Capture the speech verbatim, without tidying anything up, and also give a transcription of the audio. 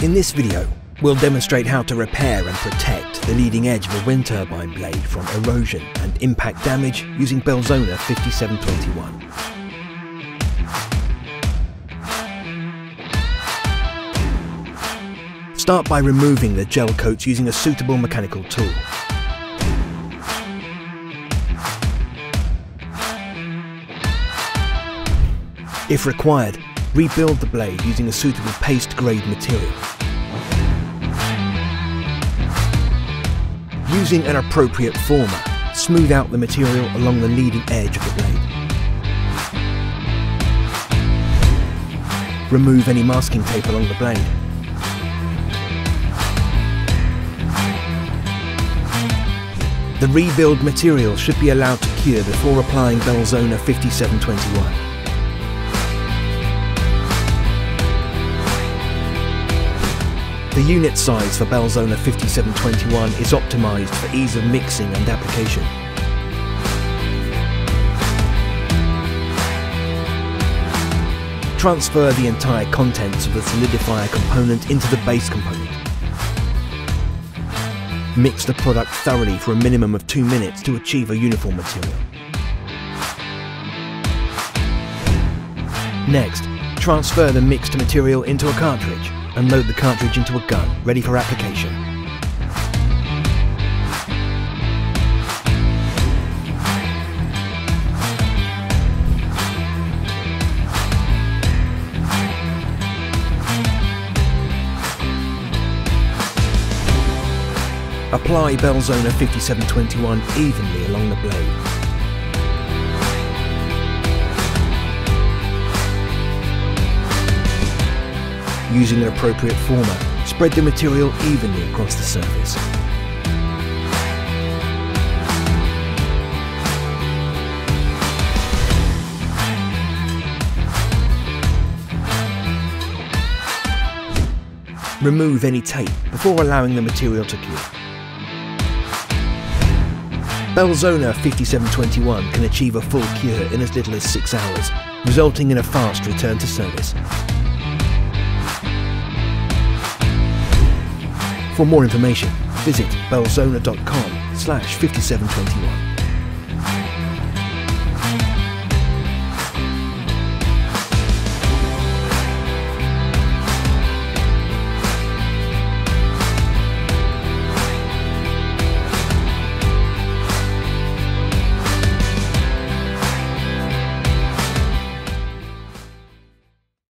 In this video, we'll demonstrate how to repair and protect the leading edge of a wind turbine blade from erosion and impact damage using Belzona fifty-seven twenty-one. Start by removing the gel coats using a suitable mechanical tool. If required, rebuild the blade using a suitable paste-grade material. Using an appropriate former, smooth out the material along the leading edge of the blade. Remove any masking tape along the blade. The rebuild material should be allowed to cure before applying Belzona fifty-seven twenty-one. The unit size for Belzona fifty-seven twenty-one is optimised for ease of mixing and application. Transfer the entire contents of the solidifier component into the base component. Mix the product thoroughly for a minimum of two minutes to achieve a uniform material. Next, transfer the mixed material into a cartridge and load the cartridge into a gun, ready for application. Apply Belzona fifty-seven twenty-one evenly along the blade. Using an appropriate former, spread the material evenly across the surface. Remove any tape before allowing the material to cure. Belzona fifty-seven twenty-one can achieve a full cure in as little as six hours, resulting in a fast return to service. For more information, visit belzona dot com slash fifty-seven twenty-one.